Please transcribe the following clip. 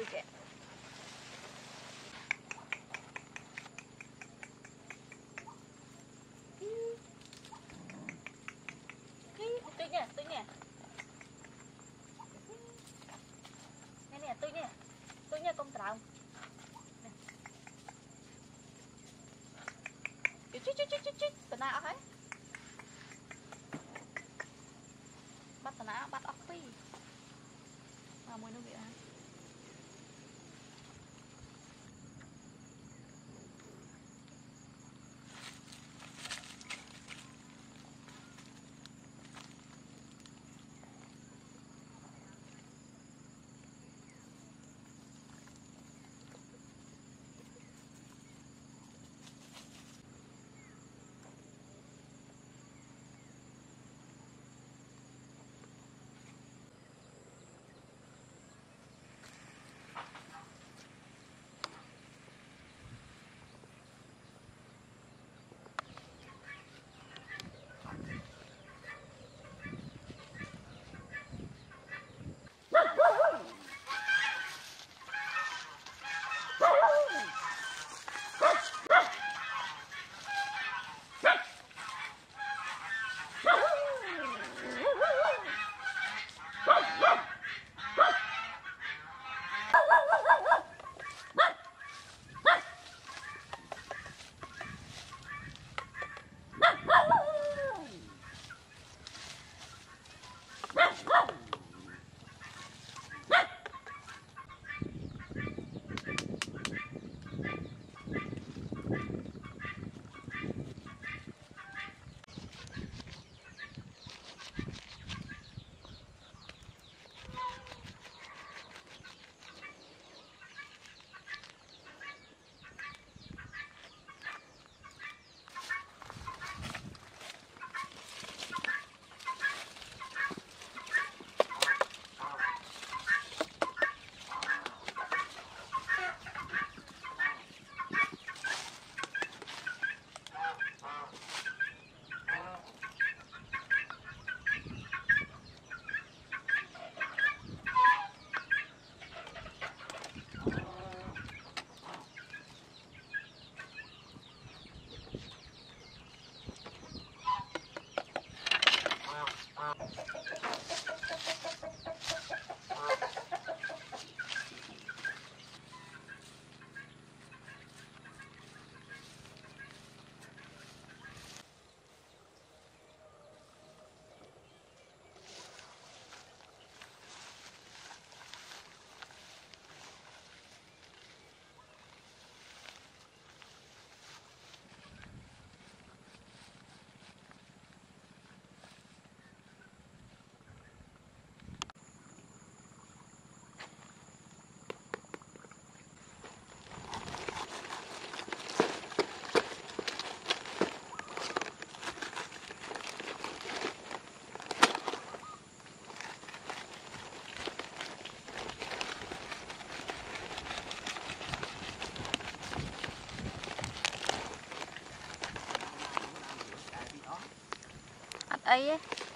tweak it. Tuynya con tròn. Chút bên nào hết. Bắt tao nào bắt ốc đi. Mà mùi nó bị hả? Ấy